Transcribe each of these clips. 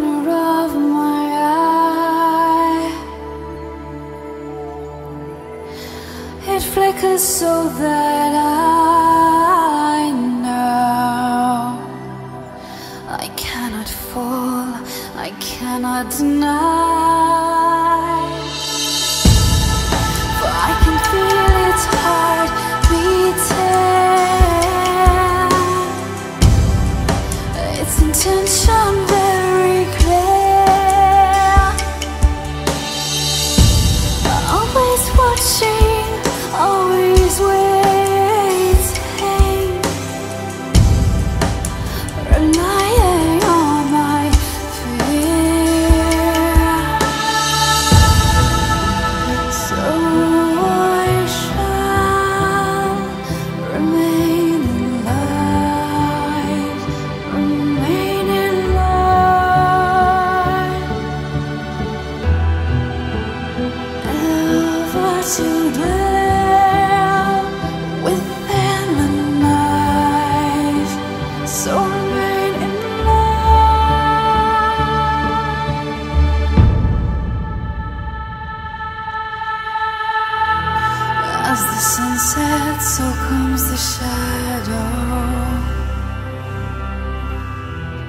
corner of my eye. It flickers so that I know I cannot fall, I cannot deny. For I can feel its heart beating, its intention very clear. Always watching, always waiting, relying on my fear. So I shall remain in light, ever to dwell as the sun sets, so comes the shadow,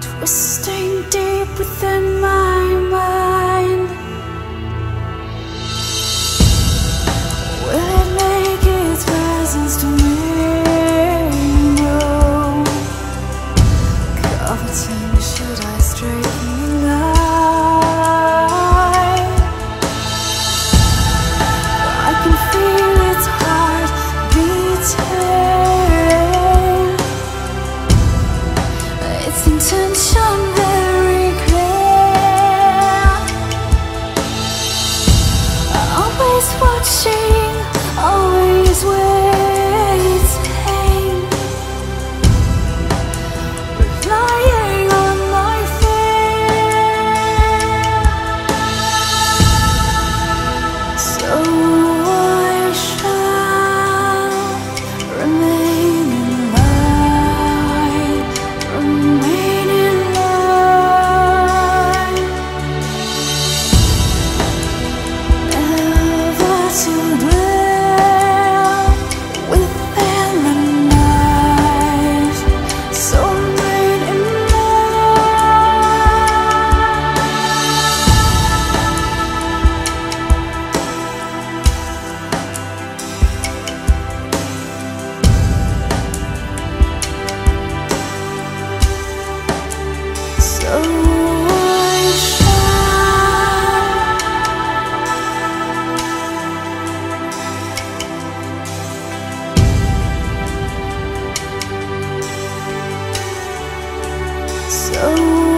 twisting deep within my mind. Will it make its presence to me know? Coveting, should I stray from love? Its intention very clear. Always watching, always waiting, relying on my fear. So so